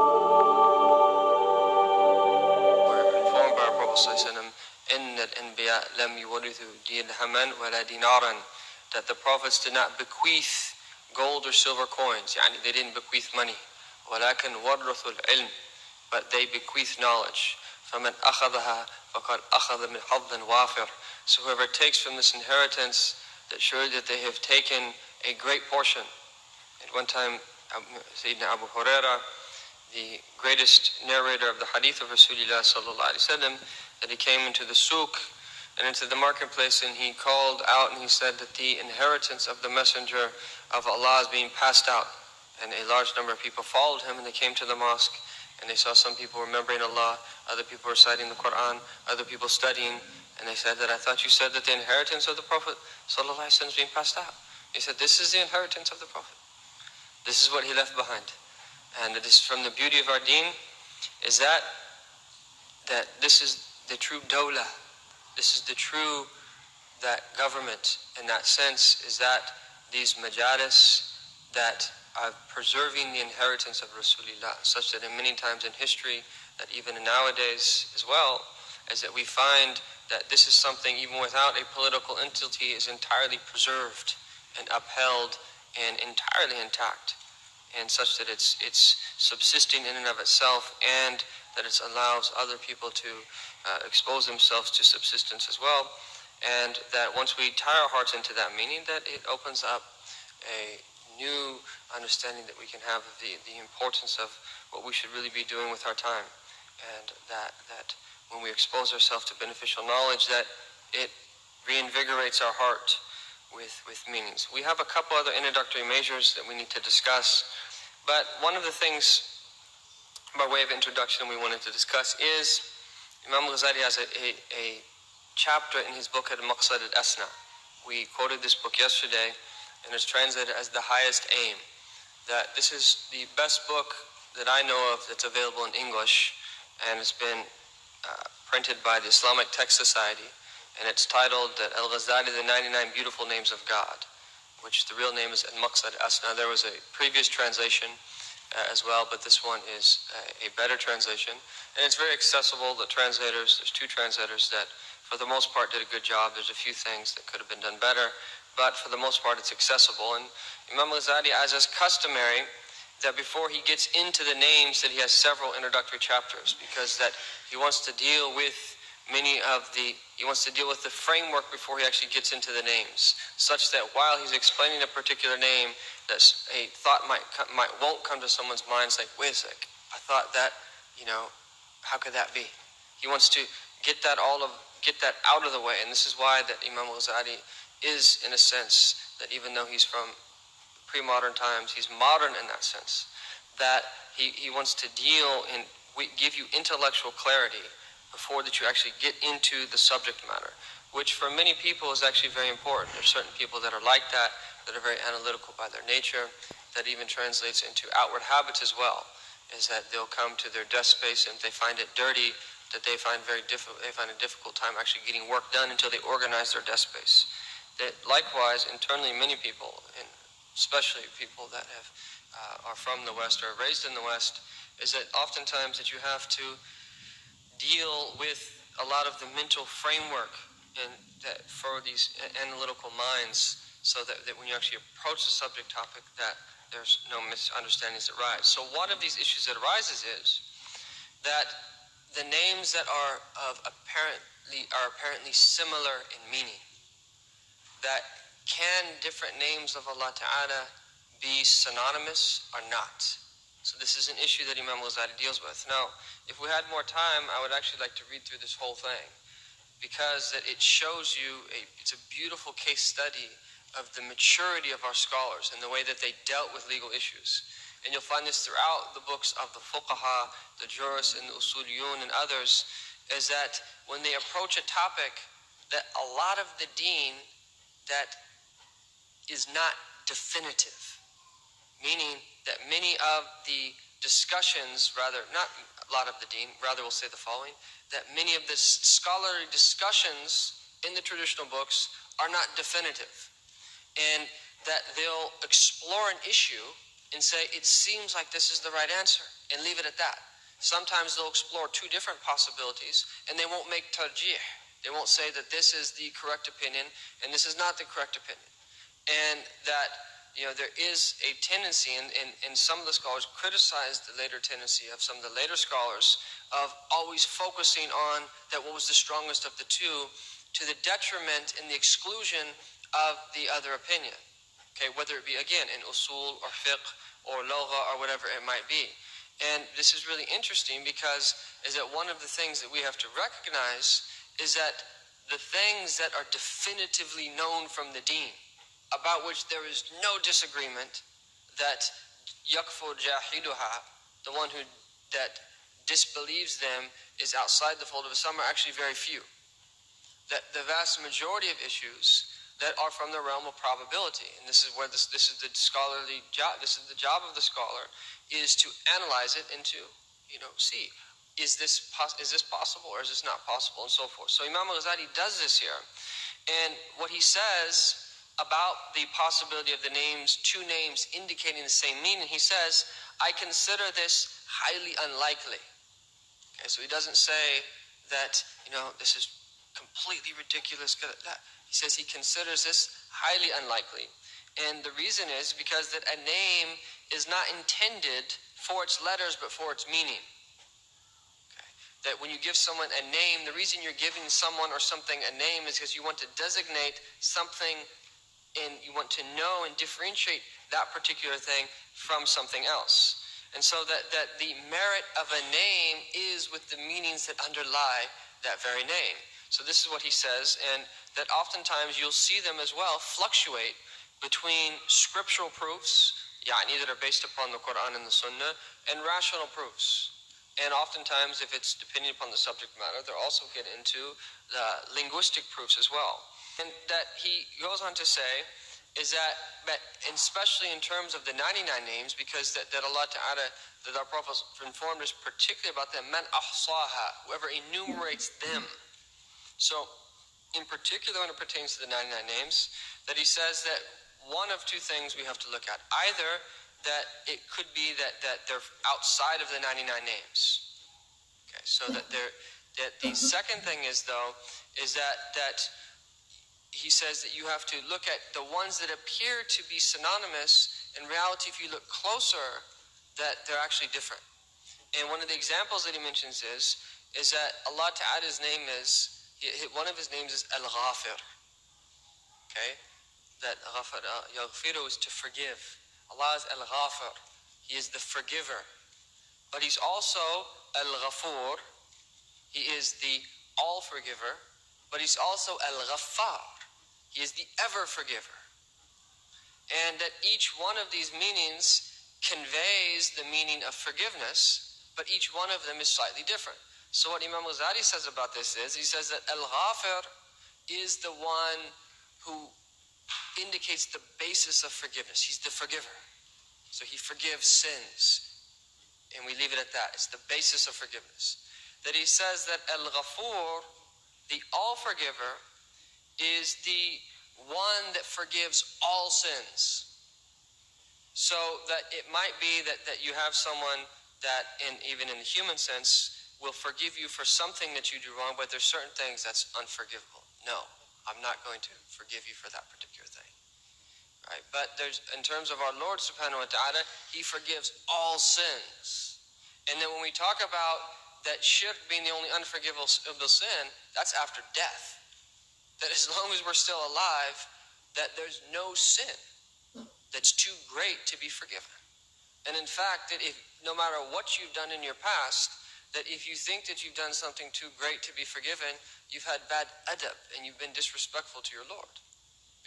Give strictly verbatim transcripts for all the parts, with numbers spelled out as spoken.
We're informed by Prophet that the prophets did not bequeath gold or silver coins, yani they didn't bequeath money, but they bequeath knowledge. So whoever takes from this inheritance, that surely that they have taken a great portion. At one time, Sayyidina Abu Huraira, the greatest narrator of the hadith of Rasulullah sallallahu alaihi wasallam, that he came into the souk and into the marketplace, and he called out and he said that the inheritance of the messenger of Allah is being passed out. And a large number of people followed him, and they came to the mosque, and they saw some people remembering Allah, other people reciting the Quran, other people studying. And they said that, I thought you said that the inheritance of the Prophet sallallahu alaihi wasallam is being passed out. He said, this is the inheritance of the Prophet. This is what he left behind. And it is from the beauty of our deen, is that, that this is the true dawla. This is the true, that government, in that sense, is that these majalis that are preserving the inheritance of Rasulullah, such that in many times in history, that even nowadays as well, is that we find that this is something, even without a political entity, is entirely preserved and upheld and entirely intact, and such that it's it's subsisting in and of itself, and that it allows other people to uh, expose themselves to subsistence as well, and that once we tie our hearts into that meaning, that it opens up a new understanding that we can have of the, the importance of what we should really be doing with our time, and that that when we expose ourselves to beneficial knowledge, that it reinvigorates our heart with, with meanings. We have a couple other introductory measures that we need to discuss, but one of the things by way of introduction we wanted to discuss is Imam Al-Ghazali has a, a, a chapter in his book, Al-Maqsad al-Asna. We quoted this book yesterday, and it's translated as The Highest Aim. That this is the best book that I know of that's available in English, and it's been uh, printed by the Islamic Text Society, and it's titled Al-Ghazali, The ninety-nine Beautiful Names of God, which the real name is Al-Maqsad al-Asna. There was a previous translation Uh, as well, but this one is uh, a better translation, and it's very accessible. The translators, there's two translators that for the most part did a good job. There's a few things that could have been done better, but for the most part it's accessible. And Imam Al-Ghazali, as is customary, that before he gets into the names, that he has several introductory chapters, because that he wants to deal with many of the, he wants to deal with the framework before he actually gets into the names, such that while he's explaining a particular name, that a thought might might won't come to someone's mind. It's like, wait a sec, I thought that, you know, how could that be? He wants to get that all of get that out of the way, and this is why that Imam Al-Ghazali is, in a sense, that even though he's from pre-modern times, he's modern in that sense. That he he wants to deal and give you intellectual clarity before that you actually get into the subject matter, which for many people is actually very important. There's certain people that are like that, that are very analytical by their nature, that even translates into outward habits as well, is that they'll come to their desk space and if they find it dirty, that they find very difficult, they find a difficult time actually getting work done until they organize their desk space. That likewise, internally, many people, and especially people that have uh, are from the West or raised in the West, is that oftentimes that you have to deal with a lot of the mental framework and that for these analytical minds, so that, that when you actually approach the subject topic, that there's no misunderstandings that arise. So one of these issues that arises is that the names that are of apparently are apparently similar in meaning, that can different names of Allah Ta'ala be synonymous or not? So this is an issue that Imam Al-Ghazali deals with. Now, if we had more time, I would actually like to read through this whole thing, because that it shows you, a, it's a beautiful case study of the maturity of our scholars and the way that they dealt with legal issues. And you'll find this throughout the books of the Fuqaha, the jurists, and the Usuliyun, and others, is that when they approach a topic, that a lot of the deen that is not definitive, meaning that many of the discussions, rather, not a lot of the deen, rather we'll say the following, that many of the scholarly discussions in the traditional books are not definitive. And that they'll explore an issue and say, it seems like this is the right answer. and leave it at that. Sometimes they'll explore two different possibilities and they won't make tarjih. They won't say that this is the correct opinion and this is not the correct opinion. And that, you know, there is a tendency, and, and, and some of the scholars criticize the later tendency of some of the later scholars of always focusing on that what was the strongest of the two, to the detriment and the exclusion of the other opinion. Okay, whether it be, again, in usul or fiqh or logha or whatever it might be. And this is really interesting because is that one of the things that we have to recognize is that the things that are definitively known from the deen, about which there is no disagreement, that yakfur jahiduha, the one who that disbelieves them is outside the fold of Islam, are actually very few. That the vast majority of issues that are from the realm of probability, and this is where this this is the scholarly job. This is the job of the scholar, is to analyze it and to, you know, see is this pos- is this possible or is this not possible, and so forth. So Imam Al-Ghazali does this here, and what he says about the possibility of the names, two names indicating the same meaning, he says, I consider this highly unlikely. Okay, so he doesn't say that, you know, this is completely ridiculous. He says he considers this highly unlikely. And the reason is because that a name is not intended for its letters, but for its meaning. Okay? That when you give someone a name, the reason you're giving someone or something a name is because you want to designate something, and you want to know and differentiate that particular thing from something else. And so that, that the merit of a name is with the meanings that underlie that very name. So this is what he says, and that oftentimes you'll see them as well fluctuate between scriptural proofs, yani that are based upon the Quran and the Sunnah, and rational proofs. And oftentimes, if it's depending upon the subject matter, they'll also get into the linguistic proofs as well. And that he goes on to say is that, that especially in terms of the ninety-nine names, because that, that Allah Ta'ala, that our Prophet informed us particularly about them, man ahsaha, whoever enumerates them. So in particular when it pertains to the ninety-nine names, that he says that one of two things we have to look at. Either that it could be that, that they're outside of the ninety-nine names. Okay, so that they're, that the second thing is though, is that that he says that you have to look at the ones that appear to be synonymous. In reality, if you look closer, that they're actually different. And one of the examples that he mentions is, is that Allah Ta'ala's name is, one of his names is Al-Ghafir. Okay? That Ghafar, Yaghfiru is to forgive. Allah is Al-Ghafir. He is the forgiver. But he's also Al-Ghafur. He is the all-forgiver. But he's also Al-Ghaffar. He is the ever-forgiver. And that each one of these meanings conveys the meaning of forgiveness, but each one of them is slightly different. So what Imam Al-Ghazali says about this is, he says that Al-Ghafir is the one who indicates the basis of forgiveness. He's the forgiver. So he forgives sins. And we leave it at that. It's the basis of forgiveness. That he says that Al-Ghafur, the all-forgiver, is the one that forgives all sins. So that it might be that, that you have someone that, in, even in the human sense, will forgive you for something that you do wrong, but there's certain things that's unforgivable. No, I'm not going to forgive you for that particular thing. Right? But there's, in terms of our Lord subhanahu wa ta'ala, he forgives all sins. And then when we talk about that shirk being the only unforgivable sin, that's after death. That as long as we're still alive, that there's no sin that's too great to be forgiven. And in fact, that if no matter what you've done in your past, that if you think that you've done something too great to be forgiven, you've had bad adab and you've been disrespectful to your Lord.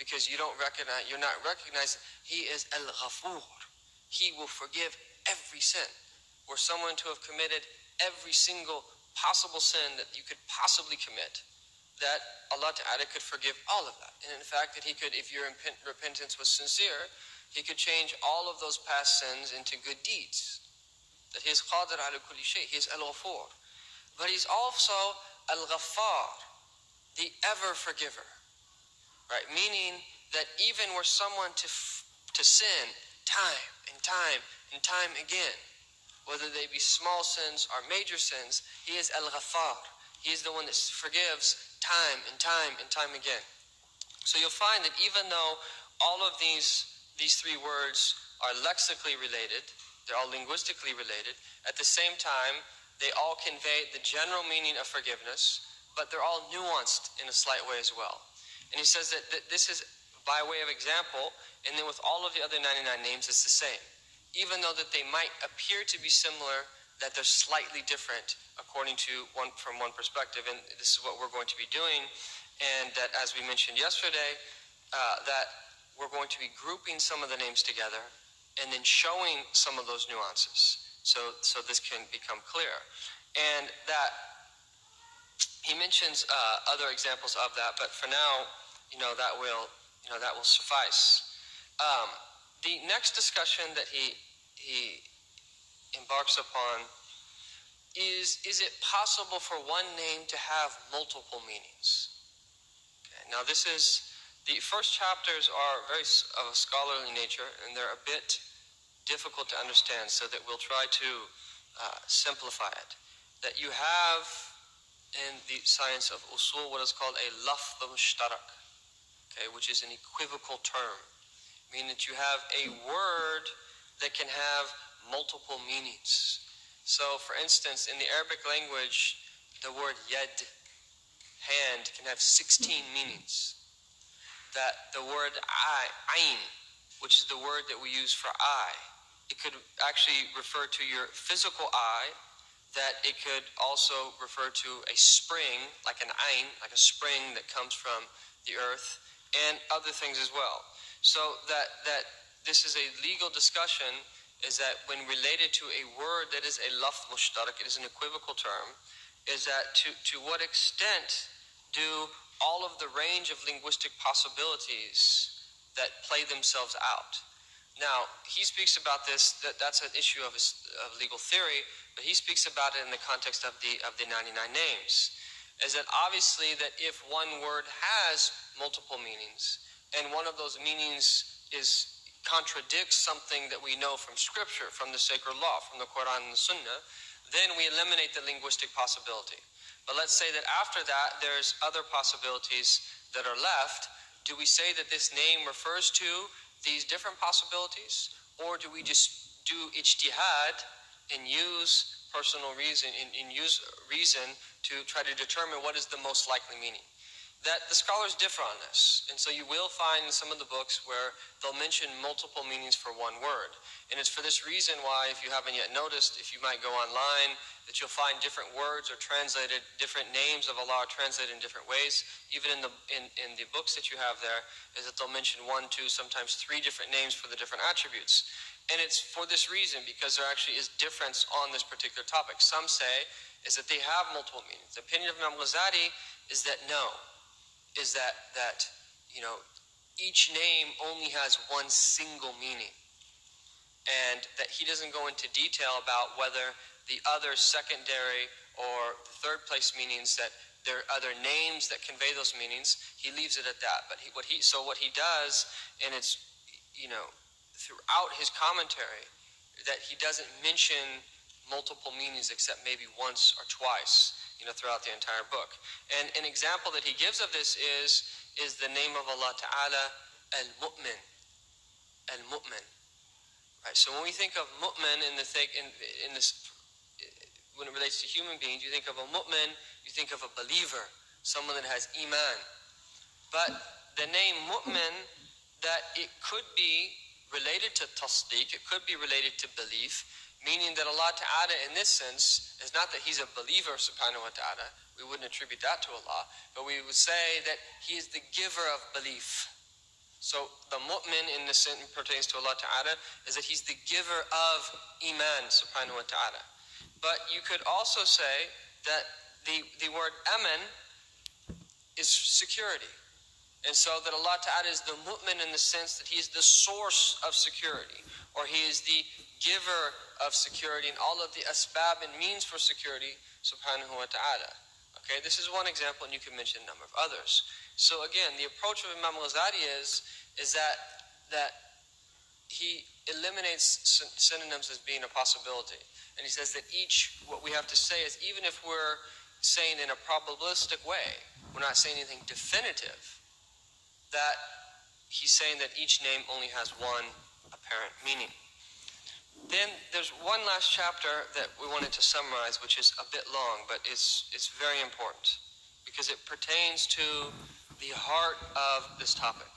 Because you don't recognize, you're not recognizing he is Al-Ghafur. He will forgive every sin. Or someone to have committed every single possible sin that you could possibly commit, that Allah Ta'ala could forgive all of that. And in fact, that he could, if your repentance was sincere, he could change all of those past sins into good deeds. That he is Qadir ala kulli shay, he is Al-Ghafur. But he's also Al-Ghaffar, the ever-forgiver. Right? Meaning that even were someone to, to sin time and time and time again, whether they be small sins or major sins. He is Al-Ghafar. He is the one that forgives time and time and time again. So you'll find that even though all of these, these three words are lexically related, they're all linguistically related, at the same time, they all convey the general meaning of forgiveness, but they're all nuanced in a slight way as well. And he says that th this is by way of example, and then with all of the other ninety-nine names, it's the same. Even though that they might appear to be similar, that they're slightly different according to one from one perspective. And this is what we're going to be doing. And that, as we mentioned yesterday, uh, that we're going to be grouping some of the names together and then showing some of those nuances. So, so this can become clearer. And that he mentions uh, other examples of that, but for now, you know, that will, you know, that will suffice. Um, the next discussion that he he embarks upon is: is it possible for one name to have multiple meanings? Okay, now this is the first chapters are very of a scholarly nature, and they're a bit difficult to understand, so that we'll try to uh, simplify it. That you have in the science of usul what is called a laftham mushtarak, okay, which is an equivocal term, meaning that you have a word that can have multiple meanings. So, for instance, in the Arabic language, the word yad, hand, can have sixteen meanings. That the word ayn, which is the word that we use for eye, it could actually refer to your physical eye, that it could also refer to a spring, like an ayn, like a spring that comes from the earth, and other things as well. So that, that this is a legal discussion, is that when related to a word that is a lafz mushtarak, it is an equivocal term, is that to, to what extent do all of the range of linguistic possibilities that play themselves out. Now, he speaks about this, that, that's an issue of, his, of legal theory, but he speaks about it in the context of the, of the ninety-nine names, is that obviously that if one word has multiple meanings, and one of those meanings is contradicts something that we know from scripture, from the sacred law, from the Quran and the Sunnah, then we eliminate the linguistic possibility. But let's say that after that, there's other possibilities that are left. Do we say that this name refers to these different possibilities, or do we just do ittihad and use personal reason and, and use reason to try to determine what is the most likely meaning? That the scholars differ on this, and so you will find in some of the books where they'll mention multiple meanings for one word. And it's for this reason why, if you haven't yet noticed, if you might go online, that you'll find different words are translated, different names of Allah are translated in different ways. Even in the in, in the books that you have there, is that they'll mention one, two, sometimes three different names for the different attributes. And it's for this reason, because there actually is difference on this particular topic. Some say is that they have multiple meanings. The opinion of Imam Al-Ghazali is that no. is that, that, you know, each name only has one single meaning, and that he doesn't go into detail about whether the other secondary or third place meanings, that there are other names that convey those meanings. He leaves it at that. But he, what he, so what he does, and it's, you know, throughout his commentary, that he doesn't mention multiple meanings except maybe once or twice, you know, throughout the entire book. And an example that he gives of this is is the name of Allah Ta'ala, Al-Mu'min, Al-Mu'min. Right? So when we think of mu'min in the thing, in, in this, when it relates to human beings, you think of a mu'min, you think of a believer, someone that has iman. But the name mu'min, that it could be related to tasdeek, it could be related to belief, meaning that Allah Ta'ala in this sense is not that he's a believer, subhanahu wa ta'ala. We wouldn't attribute that to Allah, but we would say that he is the giver of belief. So the mu'min in this sense pertains to Allah Ta'ala is that he's the giver of iman, subhanahu wa ta'ala. But you could also say that the, the word aman is security. And so that Allah Ta'ala is the mu'min in the sense that he is the source of security, or he is the giver of security and all of the asbab and means for security, subhanahu wa ta'ala. Okay, this is one example, and you can mention a number of others. So again, the approach of Imam Al-Ghazali is, is that, that he eliminates synonyms as being a possibility. And he says that each, what we have to say is, even if we're saying in a probabilistic way, we're not saying anything definitive, that he's saying that each name only has one apparent meaning. Then there's one last chapter that we wanted to summarize, which is a bit long, but it's, it's very important because it pertains to the heart of this topic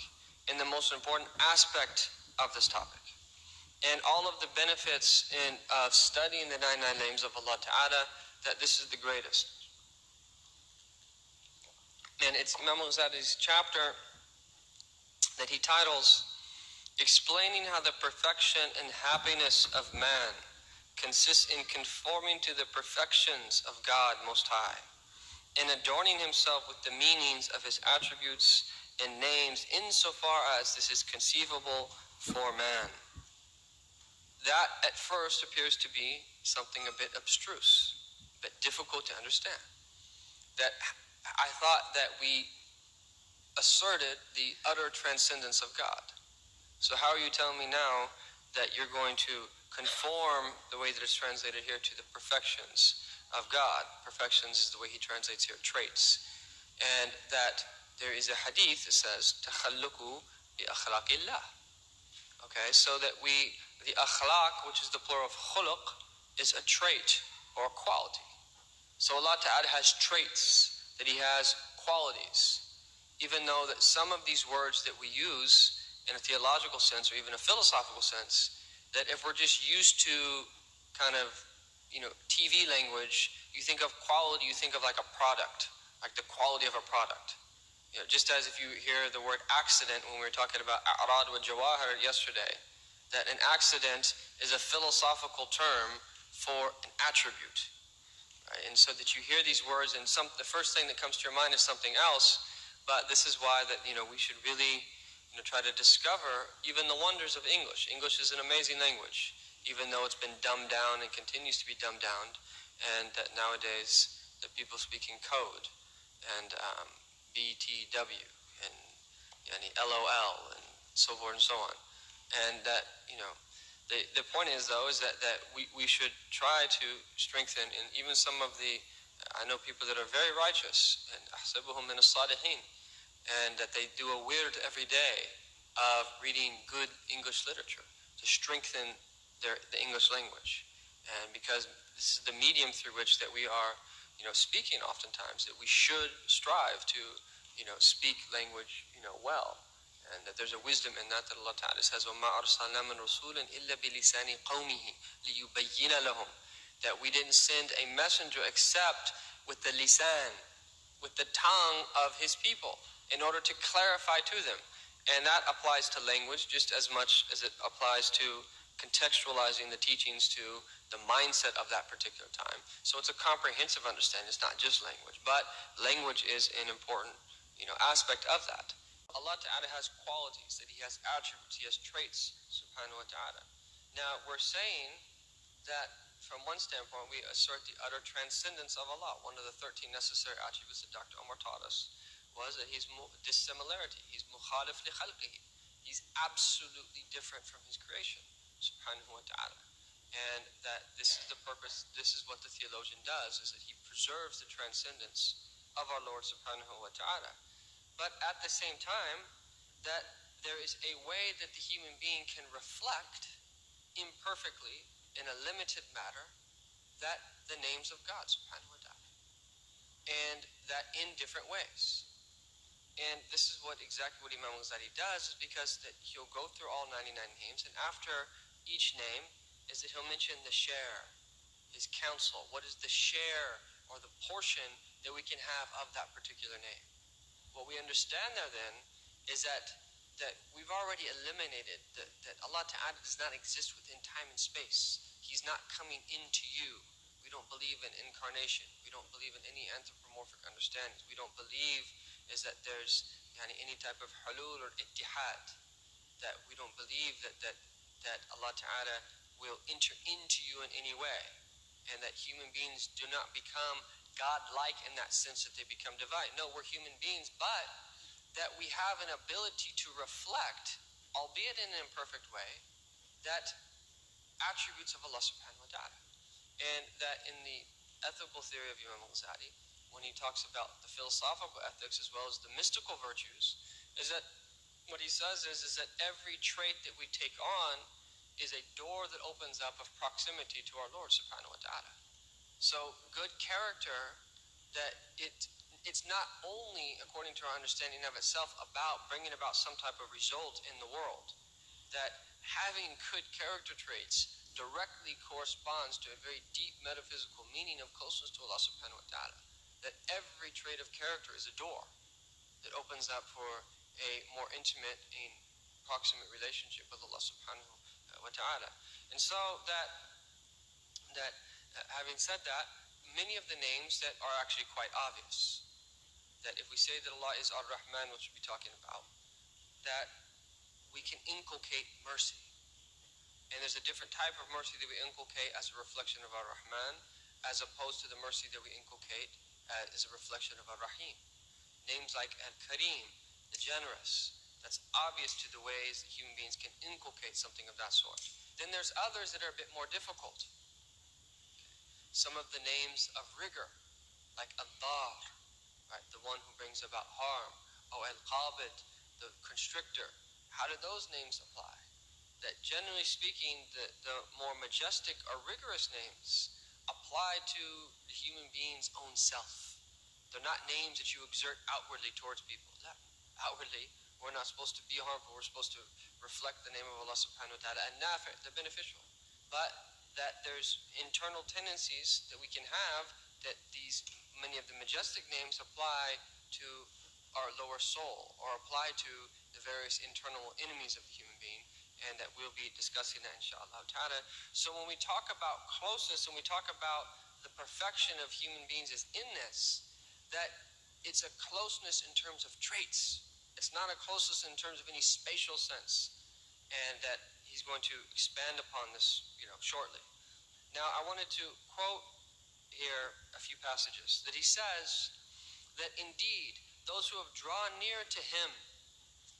and the most important aspect of this topic. And all of the benefits in, of studying the ninety-nine names of Allah Ta'ala, that this is the greatest. And it's Imam al-Ghazali's chapter that he titles, Explaining How the Perfection and Happiness of Man Consists in Conforming to the Perfections of God Most High, and adorning himself with the meanings of his attributes and names insofar as this is conceivable for man. That at first appears to be something a bit abstruse, but difficult to understand. That I thought that we asserted the utter transcendence of God. So how are you telling me now that you're going to conform the way that it's translated here to the perfections of God? Perfections is the way he translates here, traits. And that there is a hadith that says, تَخَلُّقُوا بِأَخْلَاقِ اللَّهِ. Okay, so that we, the akhlaq, which is the plural of khuluq, is a trait or a quality. So Allah Ta'ala has traits, that he has qualities. Even though that some of these words that we use in a theological sense or even a philosophical sense, that if we're just used to kind of, you know, T V language, you think of quality, you think of like a product, like the quality of a product. You know, just as if you hear the word accident when we were talking about A'rad wa Jawahir yesterday, that an accident is a philosophical term for an attribute. Right? And so that you hear these words and some, the first thing that comes to your mind is something else, but this is why that, you know, we should really, you know, try to discover even the wonders of English. English is an amazing language, even though it's been dumbed down and continues to be dumbed down, and that nowadays that people speak in code and um, B T W and, and L O L and so forth and so on. And that, you know, the, the point is though, is that, that we, we should try to strengthen, and even some of the, I know people that are very righteous, and أَحْسَبُهُمْ مِنَ الصَّالِحِينَ, and that they do a weird every day of reading good English literature to strengthen their, the English language. And because this is the medium through which that we are, you know, speaking oftentimes, that we should strive to, you know, speak language, you know, well, and that there's a wisdom in that, that Allah Ta'ala says, وَمَا أَرْسَلْنَا مِنْ رَسُولٍ إِلَّا بِلِسَانِ قَوْمِهِ لِيُبَيِّنَ لَهُمْ. That we didn't send a messenger except with the lisan, with the tongue of his people, in order to clarify to them. And that applies to language just as much as it applies to contextualizing the teachings to the mindset of that particular time. So it's a comprehensive understanding. It's not just language, but language is an important, you know, aspect of that. Allah Ta'ala has qualities, that he has attributes, he has traits, subhanahu wa ta'ala. Now we're saying that from one standpoint, we assert the utter transcendence of Allah. One of the thirteen necessary attributes that Doctor Omar taught us was that he's dissimilarity, he's mukhalif li khalqihi. He's absolutely different from his creation, subhanahu wa ta'ala. And that this is the purpose, this is what the theologian does, is that he preserves the transcendence of our Lord subhanahu wa ta'ala. But at the same time, that there is a way that the human being can reflect imperfectly in a limited matter that the names of God subhanahu wa ta'ala, and that in different ways. And this is what exactly what Imam al-Ghazali does, is because that he'll go through all ninety-nine names, and after each name is that he'll mention the share, his counsel. What is the share or the portion that we can have of that particular name? What we understand there then is that, that we've already eliminated the, that Allah Ta'ala does not exist within time and space. He's not coming into you. We don't believe in incarnation. We don't believe in any anthropomorphic understandings. We don't believe is that there's yani, any type of halul or ittihad. That we don't believe that, that, that Allah Ta'ala will enter into you in any way, and that human beings do not become God-like in that sense that they become divine. No, we're human beings, but that we have an ability to reflect, albeit in an imperfect way, that attributes of Allah subhanahu wa ta'ala. And that in the ethical theory of Imam al-Ghazali, when he talks about the philosophical ethics as well as the mystical virtues, is that what he says is, is that every trait that we take on is a door that opens up of proximity to our Lord subhanahu wa ta'ala. So good character, that it it's not only, according to our understanding of itself, about bringing about some type of result in the world. That having good character traits directly corresponds to a very deep metaphysical meaning of closeness to Allah subhanahu wa ta'ala. That every trait of character is a door that opens up for a more intimate and proximate relationship with Allah subhanahu wa ta'ala. And so that, that uh, having said that, many of the names that are actually quite obvious, that if we say that Allah is Ar-Rahman, which we'll be talking about, that we can inculcate mercy. And there's a different type of mercy that we inculcate as a reflection of Ar-Rahman, as opposed to the mercy that we inculcate uh, as a reflection of Ar-Rahim. Names like Al-Karim, the generous, that's obvious to the ways that human beings can inculcate something of that sort. Then there's others that are a bit more difficult. Some of the names of rigor, like Al-Dar, right, the one who brings about harm, or Al-Qabid, the constrictor. How do those names apply? That generally speaking, the, the more majestic or rigorous names apply to the human being's own self. They're not names that you exert outwardly towards people. That outwardly, we're not supposed to be harmful, we're supposed to reflect the name of Allah subhanahu wa ta'ala, and nafi', the beneficial. But that there's internal tendencies that we can have, that these many of the majestic names apply to our lower soul or apply to the various internal enemies of the human being, and that we'll be discussing that inshallah ta'ala. So when we talk about closeness and we talk about the perfection of human beings is in this, that it's a closeness in terms of traits. It's not a closeness in terms of any spatial sense, and that he's going to expand upon this, you know, shortly. Now, I wanted to quote here a few passages that he says that indeed those who have drawn near to him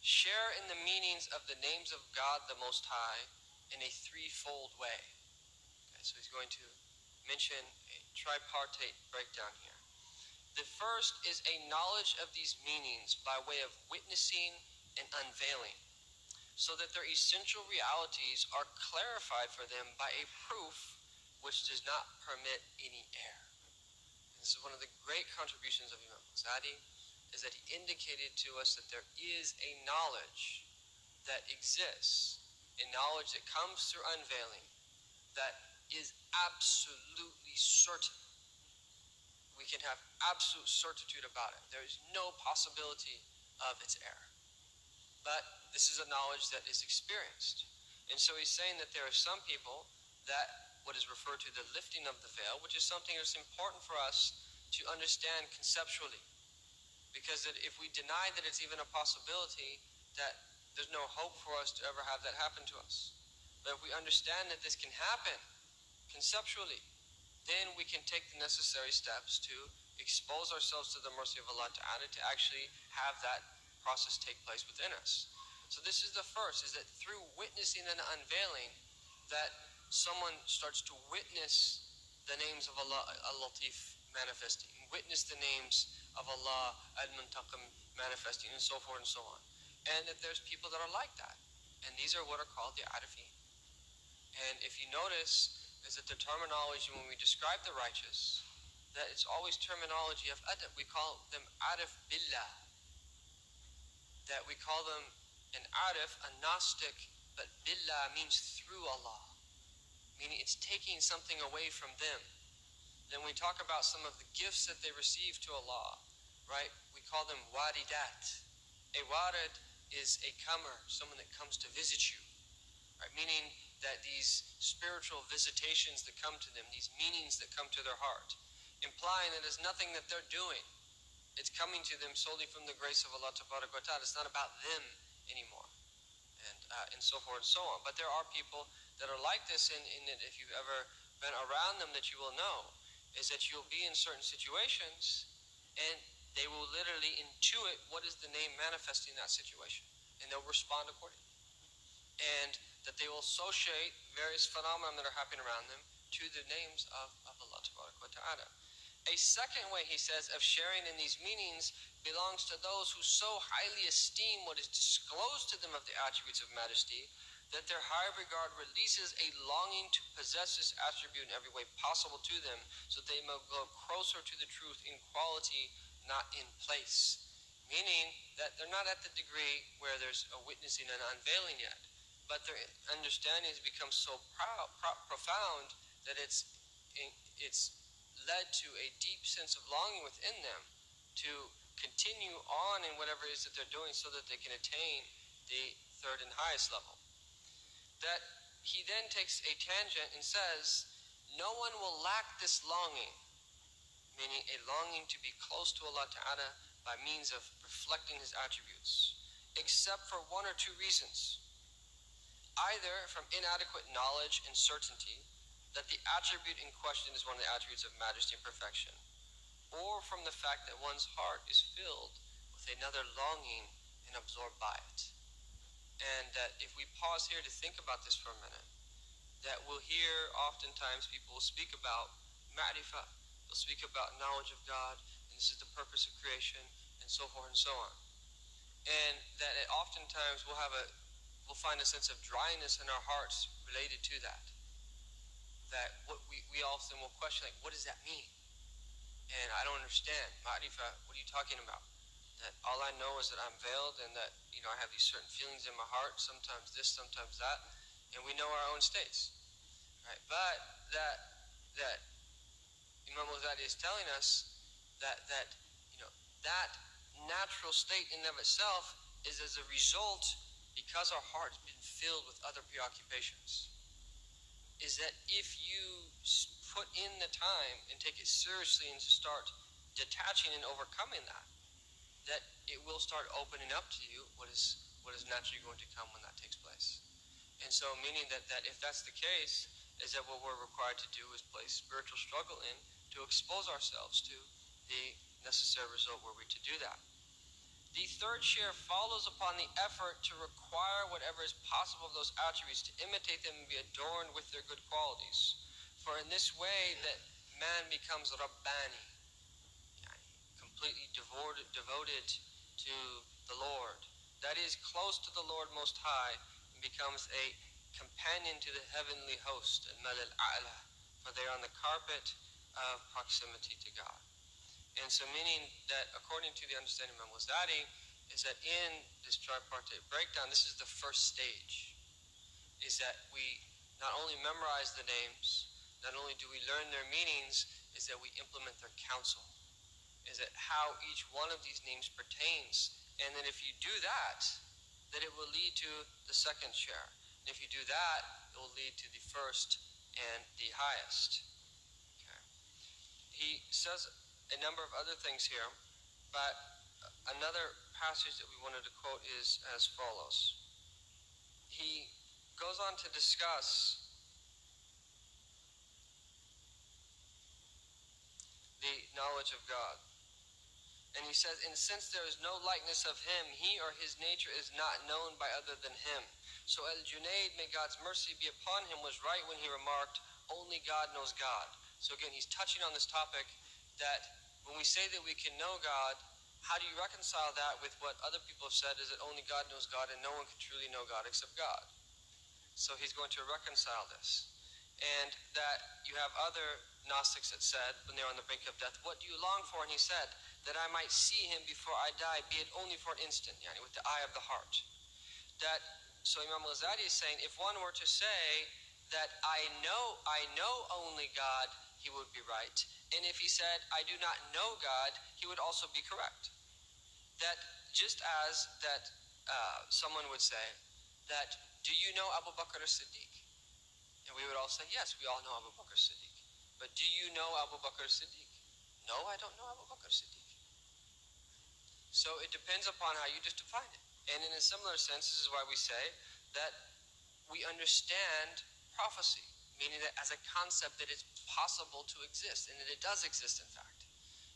share in the meanings of the names of God the Most High in a threefold way. Okay, so he's going to mention a tripartite breakdown here. The first is a knowledge of these meanings by way of witnessing and unveiling, so that their essential realities are clarified for them by a proof which does not permit any error. This is one of the great contributions of Imam al-Ghazali, is that he indicated to us that there is a knowledge that exists, a knowledge that comes through unveiling, that is absolutely certain. We can have absolute certitude about it. There is no possibility of its error. But this is a knowledge that is experienced. And so he's saying that there are some people that what is referred to the lifting of the veil, which is something that's important for us to understand conceptually. Because that if we deny that it's even a possibility, that there's no hope for us to ever have that happen to us. But if we understand that this can happen conceptually, then we can take the necessary steps to expose ourselves to the mercy of Allah Ta'ala, to actually have that process take place within us. So this is the first, is that through witnessing and unveiling, that someone starts to witness the names of Allah, Al-Latif, manifesting, witness the names of Allah, Al-Muntaqim, manifesting, and so forth and so on. And that there's people that are like that. And these are what are called the A'rifin. And if you notice, is that the terminology when we describe the righteous, that it's always terminology of adab. We call them A'rif Billah. That we call them an A'rif, a Gnostic, but Billah means through Allah, meaning it's taking something away from them. Then we talk about some of the gifts that they receive to Allah, right? We call them waridat. A warid is a comer, someone that comes to visit you, right? Meaning that these spiritual visitations that come to them, these meanings that come to their heart, implying that it's nothing that they're doing. It's coming to them solely from the grace of Allah Ta'ala. It's not about them anymore, and uh, and so forth and so on. But there are people that are like this, and in, in if you've ever been around them, that you will know, is that you'll be in certain situations, and they will literally intuit what is the name manifesting that situation, and they'll respond accordingly. And that they will associate various phenomena that are happening around them to the names of, of Allah Ta'ala. A second way, he says, of sharing in these meanings belongs to those who so highly esteem what is disclosed to them of the attributes of majesty that their high regard releases a longing to possess this attribute in every way possible to them, so that they may go closer to the truth in quality, not in place. Meaning that they're not at the degree where there's a witnessing and unveiling yet, but their understanding has become so proud, pro- profound that it's it's led to a deep sense of longing within them to continue on in whatever it is that they're doing, so that they can attain the third and highest level. That he then takes a tangent and says, no one will lack this longing, meaning a longing to be close to Allah Ta'ala by means of reflecting his attributes, except for one or two reasons. Either from inadequate knowledge and certainty that the attribute in question is one of the attributes of majesty and perfection, or from the fact that one's heart is filled with another longing and absorbed by it. And that if we pause here to think about this for a minute, that we'll hear oftentimes people will speak about ma'rifah, they'll speak about knowledge of God, and this is the purpose of creation, and so forth and so on. And that it oftentimes we'll have a, we'll find a sense of dryness in our hearts related to that. That what we, we often will question, like, what does that mean? And I don't understand. Ma'rifah, what are you talking about? That all I know is that I'm veiled, and that, you know, I have these certain feelings in my heart, sometimes this, sometimes that, and we know our own states, right? But that that Imam al-Ghazali is telling us that that you know that natural state in and of itself is as a result, because our heart's been filled with other preoccupations, is that if you put in the time and take it seriously and start detaching and overcoming that, that it will start opening up to you what is what is naturally going to come when that takes place. And so, meaning that, that if that's the case, is that what we're required to do is place spiritual struggle in to expose ourselves to the necessary result were we to do that. The third share follows upon the effort to require whatever is possible of those attributes, to imitate them and be adorned with their good qualities. For in this way that man becomes Rabbani, completely devoted, devoted to the Lord, that is close to the Lord Most High, and becomes a companion to the heavenly host, al-Malal-A'la, for they are on the carpet of proximity to God. And so, meaning that according to the understanding of Imam al-Ghazali, is that in this tripartite breakdown, this is the first stage, is that we not only memorize the names, not only do we learn their meanings, is that we implement their counsel. Is that how each one of these names pertains, and then if you do that, that it will lead to the second share, and if you do that, it will lead to the first and the highest. Okay. He says a number of other things here, but another passage that we wanted to quote is as follows. He goes on to discuss the knowledge of God. And he says, and since there is no likeness of him, he or his nature is not known by other than him. So Al-Junaid, may God's mercy be upon him, was right when he remarked, only God knows God. So again, he's touching on this topic that when we say that we can know God, how do you reconcile that with what other people have said, is that only God knows God and no one can truly know God except God. So he's going to reconcile this. And that you have other Gnostics that said, when they're on the brink of death, what do you long for? And he said, that I might see him before I die, be it only for an instant, yani, with the eye of the heart. That, so Imam al-Ghazali is saying, if one were to say that I know, I know only God, he would be right. And if he said, I do not know God, he would also be correct. That just as that uh, someone would say, that do you know Abu Bakr as-Siddiq? And we would all say, yes, we all know Abu Bakr as-Siddiq. But do you know Abu Bakr as-Siddiq? No, I don't know Abu Bakr as-Siddiq. So it depends upon how you just define it. And in a similar sense, this is why we say that we understand prophecy, meaning that as a concept that it's possible to exist, and that it does exist, in fact.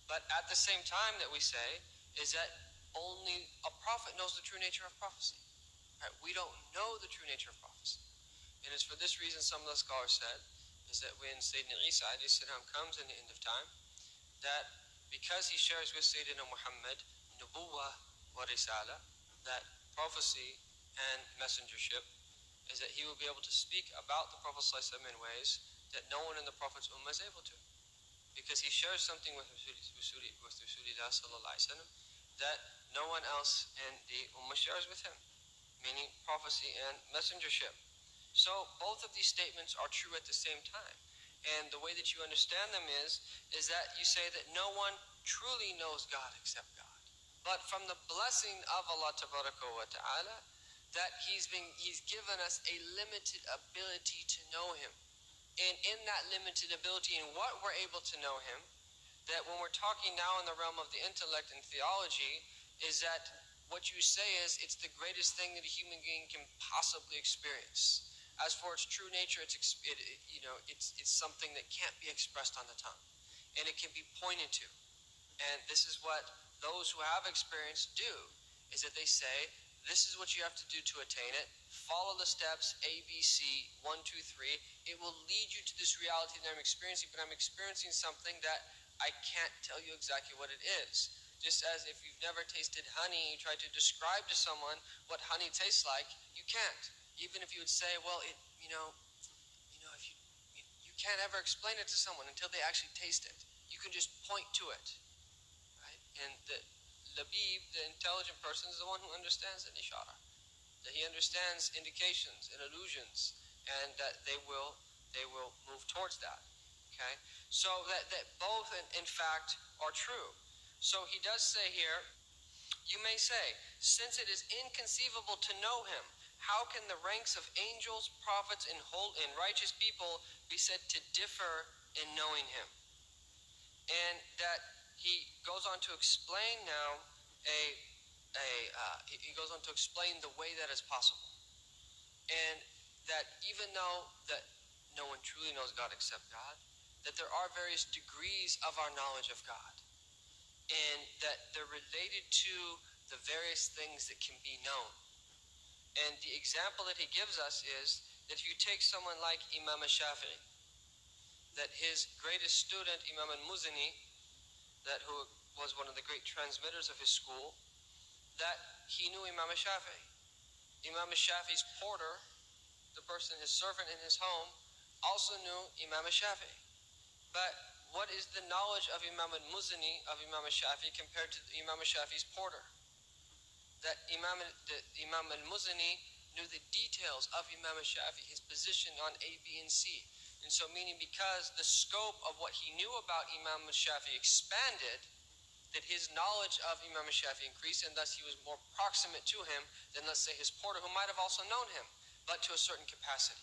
But at the same time that we say is that only a prophet knows the true nature of prophecy. Right? We don't know the true nature of prophecy. And it's for this reason some of the scholars said, is that when Sayyidina Isa comes in the end of time, that because he shares with Sayyidina Muhammad nubuwwah wa risala, that prophecy and messengership, is that he will be able to speak about the Prophet in ways that no one in the Prophet's ummah is able to. Because he shares something with Rasulullah that no one else in the ummah shares with him, meaning prophecy and messengership. So both of these statements are true at the same time. And the way that you understand them is, is that you say that no one truly knows God except God. But from the blessing of Allah Ta'ala, that he's, been, he's given us a limited ability to know him. And in that limited ability in what we're able to know him, that when we're talking now in the realm of the intellect and theology, is that what you say is it's the greatest thing that a human being can possibly experience. As for its true nature, it's it, it, you know it's it's something that can't be expressed on the tongue, and it can be pointed to. And this is what those who have experience do: is that they say, "This is what you have to do to attain it. Follow the steps A, B, C, one, two, three. It will lead you to this reality that I'm experiencing. But I'm experiencing something that I can't tell you exactly what it is." Just as if you've never tasted honey, you try to describe to someone what honey tastes like, you can't. Even if you would say, well, it, you know, you know, if you, you, you can't ever explain it to someone until they actually taste it. You can just point to it, right? And the labib, the intelligent person, is the one who understands an ishara. That he understands indications and allusions, and that they will, they will move towards that. Okay, so that that both, in, in fact, are true. So he does say here, you may say, since it is inconceivable to know him, how can the ranks of angels, prophets, and whole and righteous people be said to differ in knowing him? And that he goes on to explain now a a uh, he goes on to explain the way that is possible, and that even though that no one truly knows God except God, that there are various degrees of our knowledge of God, and that they're related to the various things that can be known. And the example that he gives us is that if you take someone like Imam al-Shafi'i, that his greatest student, Imam al-Muzani, that who was one of the great transmitters of his school, that he knew Imam al-Shafi'i. Imam al-Shafi'i's porter, the person, his servant in his home, also knew Imam al-Shafi'i. But what is the knowledge of Imam al-Muzani, of Imam al-Shafi'i, compared to Imam al-Shafi'i's porter? That Imam, the, Imam al-Muzani knew the details of Imam al-Shafi'i, his position on A, B, and C. And so meaning because the scope of what he knew about Imam al-Shafi'i expanded, that his knowledge of Imam al-Shafi'i increased, and thus he was more proximate to him than, let's say, his porter, who might have also known him, but to a certain capacity.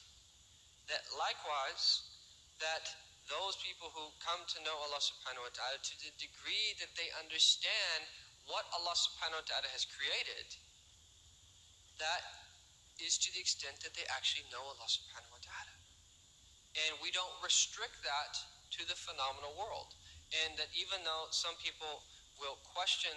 That likewise, that those people who come to know Allah subhanahu wa ta'ala to the degree that they understand what Allah subhanahu wa ta'ala has created, that is to the extent that they actually know Allah subhanahu wa ta'ala. And we don't restrict that to the phenomenal world. And that even though some people will question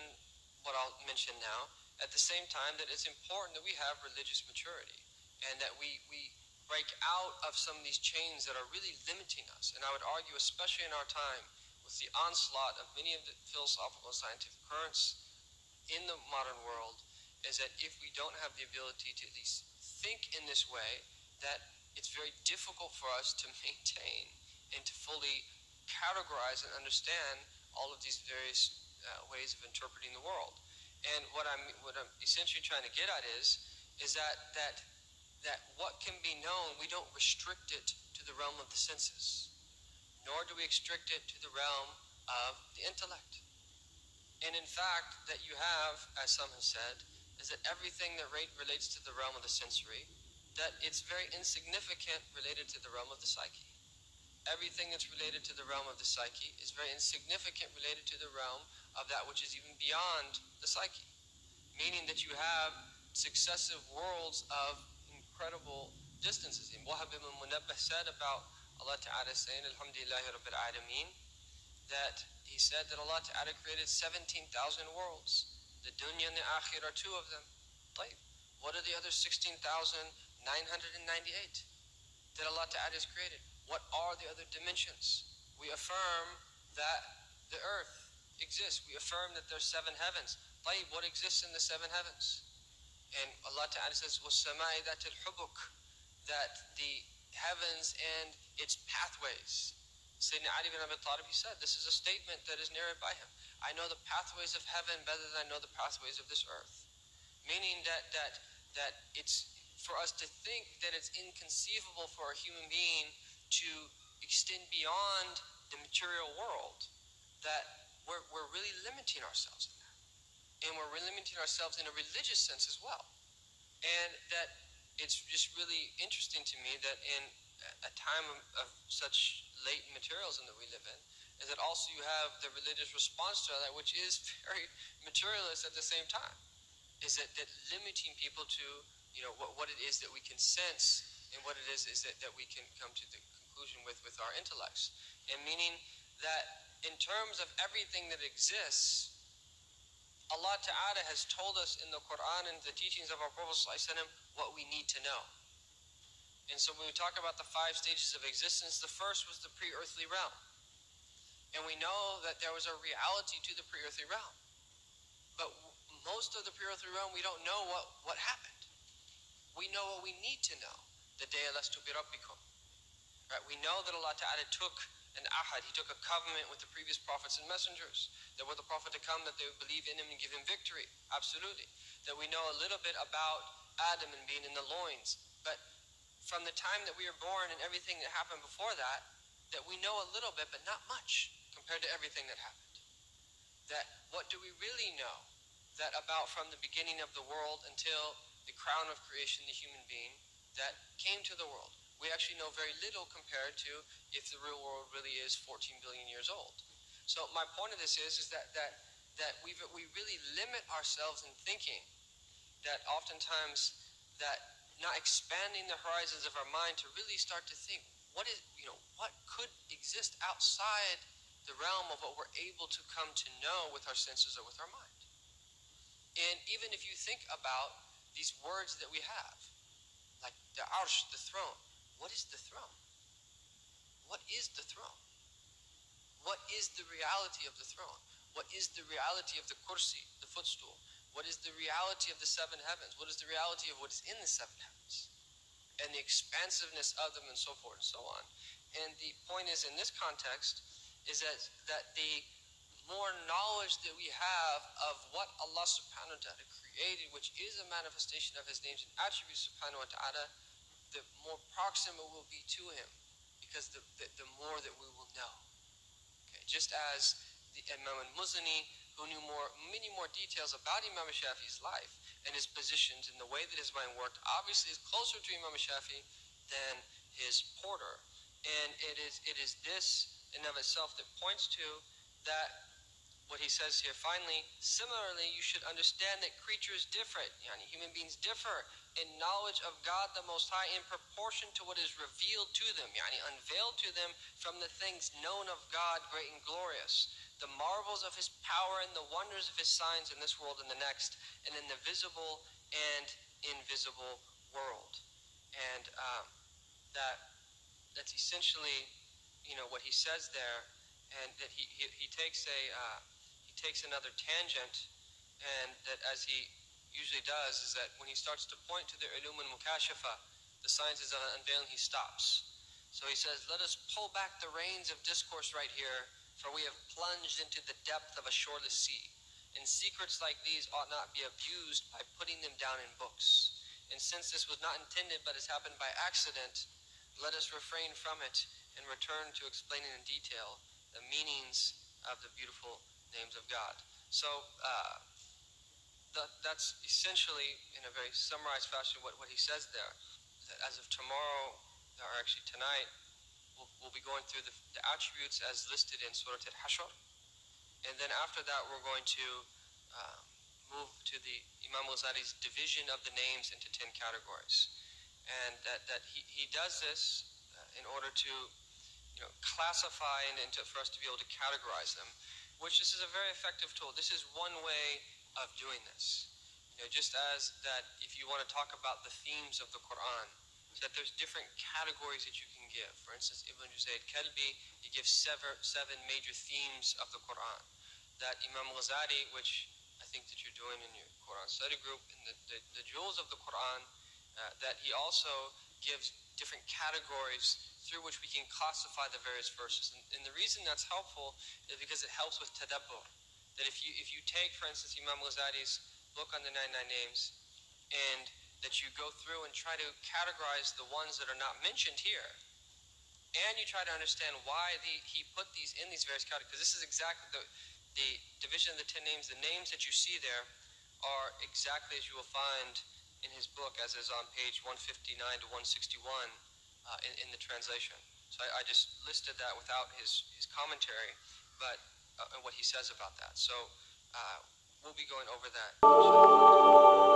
what I'll mention now, at the same time that it's important that we have religious maturity and that we, we break out of some of these chains that are really limiting us. And I would argue, especially in our time, the onslaught of many of the philosophical and scientific currents in the modern world, is that if we don't have the ability to at least think in this way, that it's very difficult for us to maintain and to fully categorize and understand all of these various uh, ways of interpreting the world. And what I'm, what I'm essentially trying to get at is, is that, that, that what can be known, we don't restrict it to the realm of the senses. Nor do we restrict it to the realm of the intellect. And in fact, that you have, as some have said, is that everything that relates to the realm of the sensory, that it's very insignificant related to the realm of the psyche. Everything that's related to the realm of the psyche is very insignificant related to the realm of that which is even beyond the psyche. Meaning that you have successive worlds of incredible distances. In Wahab ibn Munabbah said about Allah Ta'ala saying, Alhamdulillahi Rabbil Alameen, that he said that Allah Ta'ala created seventeen thousand worlds. The dunya and the akhir are two of them. What are the other sixteen thousand nine hundred ninety-eight? that Allah Ta'ala has created. What are the other dimensions? We affirm that the earth exists. We affirm that there's seven heavens. Tayyib, what exists in the seven heavens? And Allah Ta'ala says, وَالسَّمَاءِ ذَاتِ الْحُبُكِ, that the heavens and its pathways. Sayyidina Ali ibn Abi Talib, he said, this is a statement that is narrated by him. I know the pathways of heaven better than I know the pathways of this earth. Meaning that, that, that it's for us to think that it's inconceivable for a human being to extend beyond the material world, that we're, we're really limiting ourselves in that. And we're really limiting ourselves in a religious sense as well. And that it's just really interesting to me that in a time of, of such late materialism that we live in, is that also you have the religious response to that, which is very materialist at the same time. Is that, that limiting people to, you know, what, what it is that we can sense and what it is, is that, that we can come to the conclusion with, with our intellects. And meaning that in terms of everything that exists, Allah Ta'ala has told us in the Quran and the teachings of our Prophet ﷺ what we need to know. And so when we talk about the five stages of existence, the first was the pre-earthly realm. And we know that there was a reality to the pre-earthly realm. But most of the pre-earthly realm, we don't know what, what happened. We know what we need to know. The day alastu bi rabbikum. Right? We know that Allah Ta'ala took an ahad. He took a covenant with the previous prophets and messengers. That with the prophet to come, that they would believe in him and give him victory. Absolutely. That we know a little bit about Adam and being in the loins. But from the time that we were born and everything that happened before that, that we know a little bit, but not much compared to everything that happened. That what do we really know that about from the beginning of the world until the crown of creation, the human being that came to the world? We actually know very little compared to if the real world really is fourteen billion years old. So my point of this is, is that, that, that we we really limit ourselves in thinking, that oftentimes that not expanding the horizons of our mind to really start to think, what is, you know, what could exist outside the realm of what we're able to come to know with our senses or with our mind? And even if you think about these words that we have, like the arsh, the throne, what is the throne? What is the throne? What is the reality of the throne? What is the reality of the kursi, the footstool? What is the reality of the seven heavens? What is the reality of what is in the seven heavens? And the expansiveness of them and so forth and so on. And the point is, in this context, is that, that the more knowledge that we have of what Allah subhanahu wa ta'ala created, which is a manifestation of his names and attributes subhanahu wa ta'ala, the more proximate we'll be to him, because the, the, the more that we will know. Okay, just as the Imam al-Muzani, who knew more, many more details about Imam al-Shafi'i's life, and his positions and the way that his mind worked, obviously is closer to Imam al-Shafi'i than his porter. And it is it is this in of itself that points to that what he says here finally, similarly you should understand that creatures differ, yani human beings differ in knowledge of God the Most High in proportion to what is revealed to them, yani unveiled to them from the things known of God great and glorious. The marvels of his power and the wonders of his signs in this world and the next, and in the visible and invisible world. And um, that that's essentially, you know, what he says there, and that he he, he takes a uh, he takes another tangent, and that as he usually does is that when he starts to point to the ulum al-mukashafa, the sciences of unveiling, he stops. So he says, let us pull back the reins of discourse right here. For we have plunged into the depth of a shoreless sea. And secrets like these ought not be abused by putting them down in books. And since this was not intended but has happened by accident, let us refrain from it and return to explaining in detail the meanings of the beautiful names of God. So uh, that, that's essentially, in a very summarized fashion, what, what he says there. As of tomorrow, or actually tonight, we'll be going through the, the attributes as listed in Surah Al-Hashr. And then after that, we're going to uh, move to the Imam al-Ghazali's division of the names into ten categories. And that, that he, he does this uh, in order to, you know, classify and, and to, for us to be able to categorize them, which this is a very effective tool. This is one way of doing this. You know, just as that if you want to talk about the themes of the Quran, So that there's different categories that you can give. For instance, Ibn Juzayd Kalbi, he gives seven, seven major themes of the Quran. That Imam Ghazali, which I think that you're doing in your Quran study group, in the, the, the jewels of the Quran, uh, that he also gives different categories through which we can classify the various verses. And, and the reason that's helpful is because it helps with tadabbur. That if you, if you take, for instance, Imam Ghazali's book on the ninety-nine names, and that you go through and try to categorize the ones that are not mentioned here, and you try to understand why the, he put these in these various categories, because this is exactly the, the division of the ten names. The names that you see there are exactly as you will find in his book, as is on page one fifty-nine to one sixty-one uh, in, in the translation. So I, I just listed that without his, his commentary, but uh, and what he says about that. So uh, we'll be going over that. So.